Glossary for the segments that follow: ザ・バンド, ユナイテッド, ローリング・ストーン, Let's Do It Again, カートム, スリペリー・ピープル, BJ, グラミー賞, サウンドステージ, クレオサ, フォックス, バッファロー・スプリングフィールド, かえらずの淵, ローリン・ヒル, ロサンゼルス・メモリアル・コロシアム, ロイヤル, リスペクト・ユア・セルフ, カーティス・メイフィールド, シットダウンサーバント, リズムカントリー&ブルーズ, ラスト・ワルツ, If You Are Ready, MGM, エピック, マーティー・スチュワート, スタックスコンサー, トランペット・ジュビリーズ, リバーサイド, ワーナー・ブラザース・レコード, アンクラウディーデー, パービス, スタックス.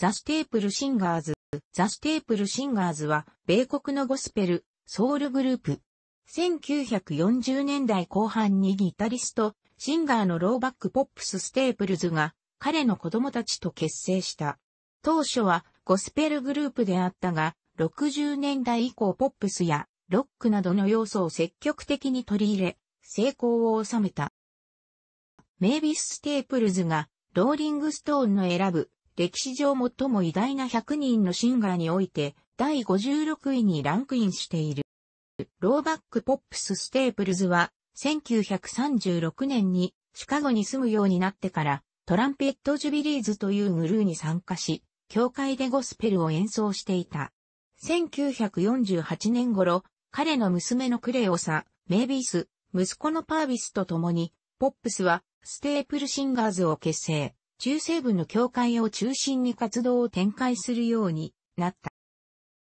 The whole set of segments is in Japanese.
ザ・ステープル・シンガーズ。ザ・ステープル・シンガーズは、米国のゴスペル、ソウルグループ。1940年代後半にギタリスト、シンガーのローバック・ポップス・ステープルズが、彼の子供たちと結成した。当初は、ゴスペルグループであったが、60年代以降ポップスや、ロックなどの要素を積極的に取り入れ、成功を収めた。メイビス・ステープルズが、ローリング・ストーンの選ぶ、歴史上最も偉大な100人のシンガーにおいて、第56位にランクインしている。ローバック・ポップス・ステープルズは、1936年に、シカゴに住むようになってから、トランペット・ジュビリーズというグルーに参加し、教会でゴスペルを演奏していた。1948年頃、彼の娘のクレオサ、メイビス、息子のパービスと共に、ポップスはステープルシンガーズを結成、中西部の教会を中心に活動を展開するようになっ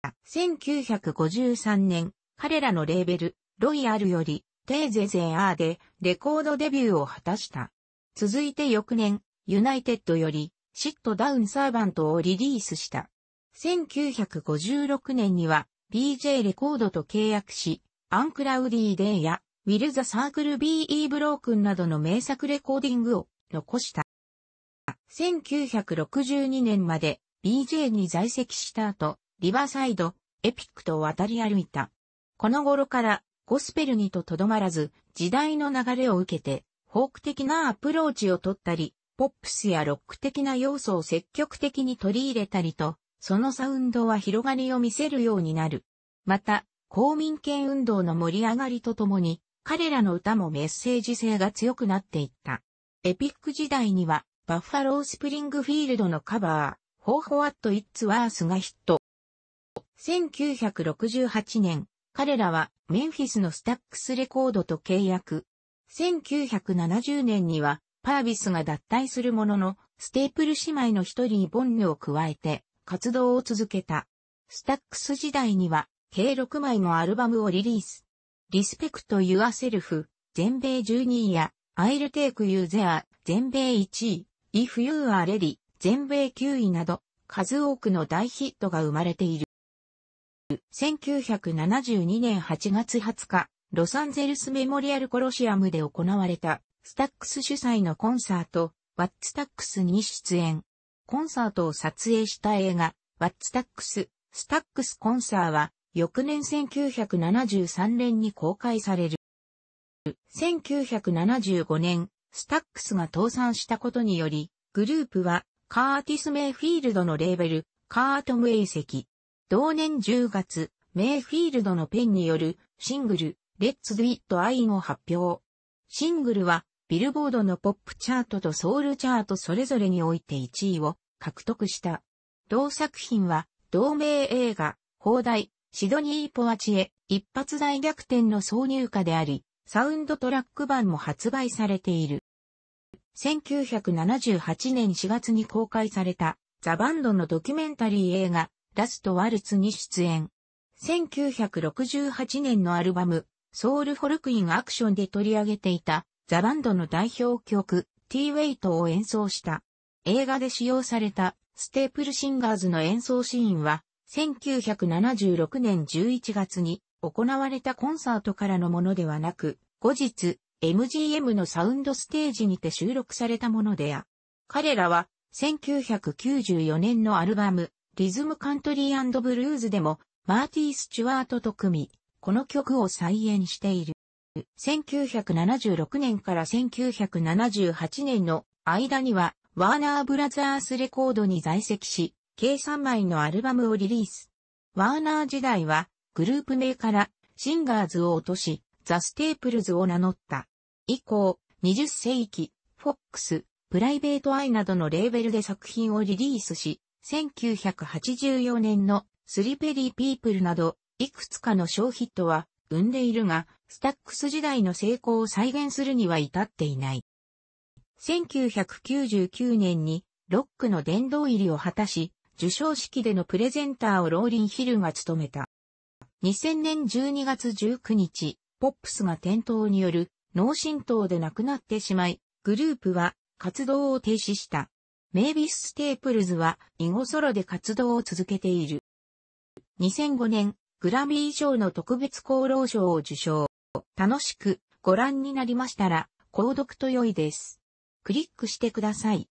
た。1953年、彼らのレーベル、ロイヤルより、テーゼゼアーでレコードデビューを果たした。続いて翌年、ユナイテッドより、シットダウンサーバントをリリースした。1956年には、BJ レコードと契約し、アンクラウディーデーや、ウィル・ザ・サークル・ビー・ブロークンなどの名作レコーディングを残した。1962年まで BJ に在籍した後、リバーサイド、エピックと渡り歩いた。この頃からゴスペルにとどまらず、時代の流れを受けて、フォーク的なアプローチを取ったり、ポップスやロック的な要素を積極的に取り入れたりと、そのサウンドは広がりを見せるようになる。また、公民権運動の盛り上がりとともに、彼らの歌もメッセージ性が強くなっていった。エピック時代には、バッファロー・スプリングフィールドのカバー、For What It's Worthがヒット。1968年、彼らはメンフィスのスタックスレコードと契約。1970年には、パービスが脱退するものの、ステープル姉妹の一人ボンヌを加えて、活動を続けた。スタックス時代には、計6枚のアルバムをリリース。リスペクト・ユア・セルフ、全米12位や、I'll Take You There、全米1位、If You Are Ready、全米9位など、数多くの大ヒットが生まれている。1972年8月20日、ロサンゼルスメモリアルコロシアムで行われた、スタックス主催のコンサート、What's Staxに出演。コンサートを撮影した映画、What's Stax、スタックスコンサーは、翌年1973年に公開される。1975年、スタックスが倒産したことにより、グループはカーティス・メイフィールドのレーベル、カートムへ移籍。同年10月、メイフィールドのペンによるシングル、Let's Do It Again を発表。シングルは、ビルボードのポップチャートとソウルチャートそれぞれにおいて1位を獲得した。同作品は、同名映画、邦題、シドニー・ポワチエ、一発大逆転の挿入歌であり、サウンドトラック版も発売されている。1978年4月に公開された、ザ・バンドのドキュメンタリー映画、ラスト・ワルツに出演。1968年のアルバム、ソウル・フォルク・イン・アクションで取り上げていた、ザ・バンドの代表曲、T・ウェイトを演奏した。映画で使用された、ステープル・シンガーズの演奏シーンは、1976年11月に行われたコンサートからのものではなく、後日、MGM のサウンドステージにて収録されたものであ。彼らは、1994年のアルバム、リズムカントリー&ブルーズでも、マーティー・スチュワートと組み、この曲を再演している。1976年から1978年の間には、ワーナー・ブラザースレコードに在籍し、計3枚のアルバムをリリース。ワーナー時代はグループ名からシンガーズを落とし、ザ・ステープルズを名乗った。以降、20世紀、フォックス、プライベート・アイなどのレーベルで作品をリリースし、1984年のスリペリー・ピープルなど、いくつかの小ヒットは生んでいるが、スタックス時代の成功を再現するには至っていない。1999年にロックの殿堂入りを果たし、受賞式でのプレゼンターをローリン・ヒルが務めた。2000年12月19日、ポップスが転倒による脳震盪で亡くなってしまい、グループは活動を停止した。メイビス・ステープルズは以後ソロで活動を続けている。2005年、グラミー賞の特別功労賞を受賞。楽しくご覧になりましたら、購読と良いです。クリックしてください。